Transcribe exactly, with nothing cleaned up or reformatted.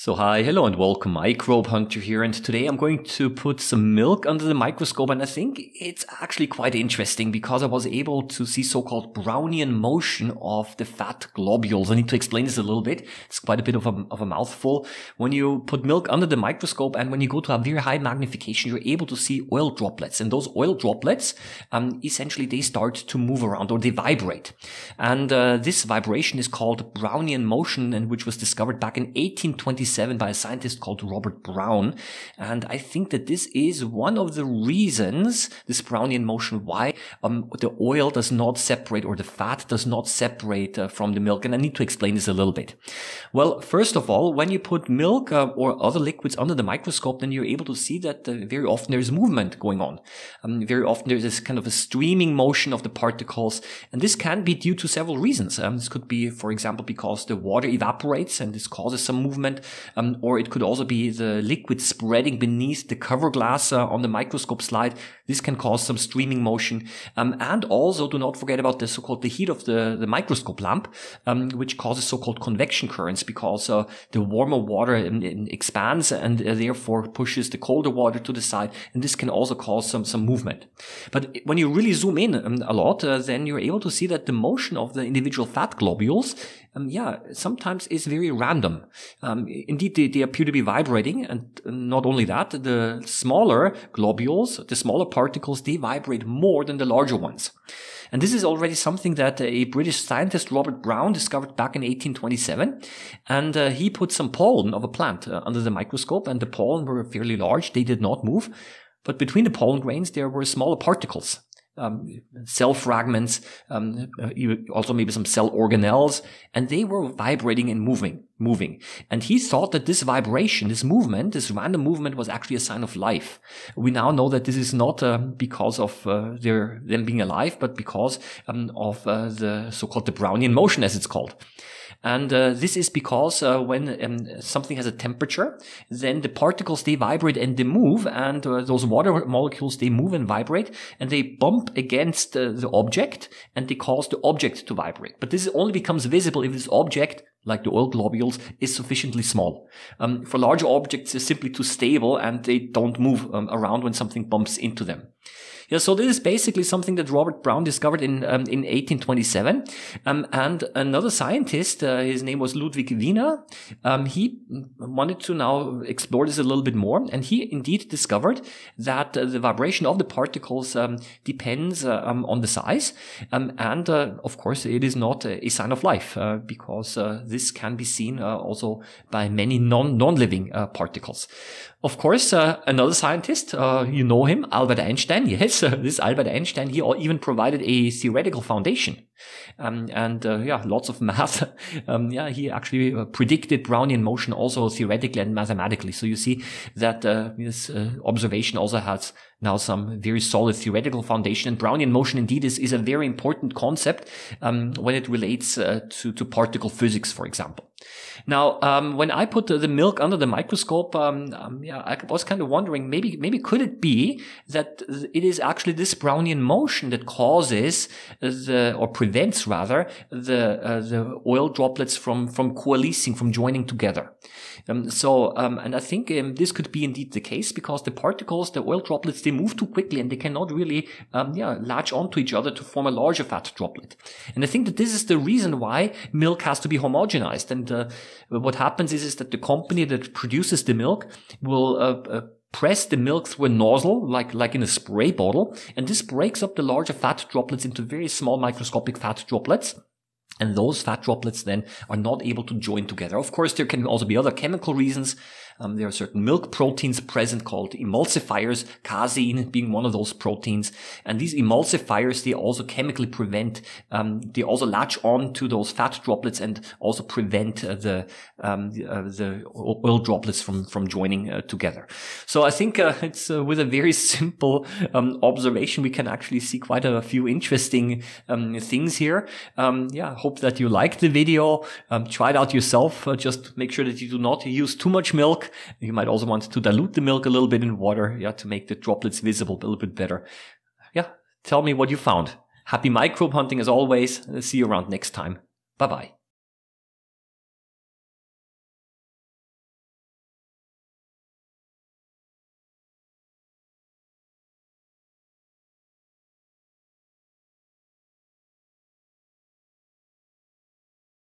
So hi, hello and welcome, MicrobeHunter here, and today I'm going to put some milk under the microscope, and I think it's actually quite interesting because I was able to see so-called Brownian motion of the fat globules. I need to explain this a little bit. It's quite a bit of a, of a mouthful. When you put milk under the microscope and when you go to a very high magnification, you're able to see oil droplets, and those oil droplets, um, essentially they start to move around or they vibrate. And uh, this vibration is called Brownian motion, and which was discovered back in eighteen twenty-seven by a scientist called Robert Brown. And I think that this is one of the reasons, this Brownian motion, why um, the oil does not separate or the fat does not separate uh, from the milk. And I need to explain this a little bit. Well, first of all, when you put milk uh, or other liquids under the microscope, then you're able to see that uh, very often there's movement going on. Um, very often there's this kind of a streaming motion of the particles. And this can be due to several reasons. Um, this could be, for example, because the water evaporates and this causes some movement. Um, or it could also be the liquid spreading beneath the cover glass uh, on the microscope slide. This can cause some streaming motion. Um, and also, do not forget about the so-called the heat of the, the microscope lamp, um, which causes so-called convection currents, because uh, the warmer water in, in expands and uh, therefore pushes the colder water to the side. And this can also cause some, some movement. But when you really zoom in um, a lot, uh, then you're able to see that the motion of the individual fat globules, um, yeah, sometimes is very random. Um, Indeed, they, they appear to be vibrating, and not only that, the smaller globules, the smaller particles, they vibrate more than the larger ones. And this is already something that a British scientist, Robert Brown, discovered back in eighteen twenty-seven. And uh, he put some pollen of a plant uh, under the microscope, and the pollen were fairly large. They did not move. But between the pollen grains, there were smaller particles. Um, cell fragments, um, also maybe some cell organelles, and they were vibrating and moving, moving. And he thought that this vibration, this movement, this random movement was actually a sign of life. We now know that this is not uh, because of uh, their them being alive, but because um, of uh, the so-called the Brownian motion, as it's called. And uh, this is because uh, when um, something has a temperature, then the particles, they vibrate and they move, and uh, those water molecules, they move and vibrate, and they bump against uh, the object, and they cause the object to vibrate. But this only becomes visible if this object, like the oil globules, is sufficiently small. Um, for larger objects, they're simply too stable, and they don't move um, around when something bumps into them. Yeah, so this is basically something that Robert Brown discovered in um, in eighteen twenty-seven, um, and another scientist, uh, his name was Ludwig Wiener. Um, he wanted to now explore this a little bit more, and he indeed discovered that uh, the vibration of the particles um, depends uh, um, on the size, um, and uh, of course it is not a sign of life, uh, because uh, this can be seen uh, also by many non non-living uh, particles. Of course, uh, another scientist, uh, you know him, Albert Einstein. Yes, uh, this Albert Einstein, he even provided a theoretical foundation. Um, and uh, yeah, lots of math. um, yeah, he actually uh, predicted Brownian motion also theoretically and mathematically. So you see that uh, this uh, observation also has now some very solid theoretical foundation. And Brownian motion indeed is, is a very important concept um, when it relates uh, to, to particle physics, for example. Now, um, when I put the milk under the microscope, um, um, yeah, I was kind of wondering, maybe maybe could it be that it is actually this Brownian motion that causes the, or prevents rather, the uh, the oil droplets from from coalescing, from joining together. Um, so, um, and I think um, this could be indeed the case, because the particles, the oil droplets, they move too quickly and they cannot really um, yeah, latch onto each other to form a larger fat droplet. And I think that this is the reason why milk has to be homogenized. And uh, what happens is, is that the company that produces the milk will uh, uh, press the milk through a nozzle, like, like in a spray bottle, and this breaks up the larger fat droplets into very small microscopic fat droplets. And those fat droplets then are not able to join together. Of course, there can also be other chemical reasons. Um, there are certain milk proteins present called emulsifiers, casein being one of those proteins. And these emulsifiers, they also chemically prevent, um, they also latch on to those fat droplets and also prevent uh, the, um, the, uh, the oil droplets from, from joining uh, together. So I think uh, it's uh, with a very simple um, observation, we can actually see quite a few interesting um, things here. Um, yeah. Hope that you liked the video. Um, try it out yourself. Uh, just make sure that you do not use too much milk. You might also want to dilute the milk a little bit in water, yeah, to make the droplets visible a little bit better. Yeah, tell me what you found. Happy microbe hunting as always. See you around next time. Bye bye.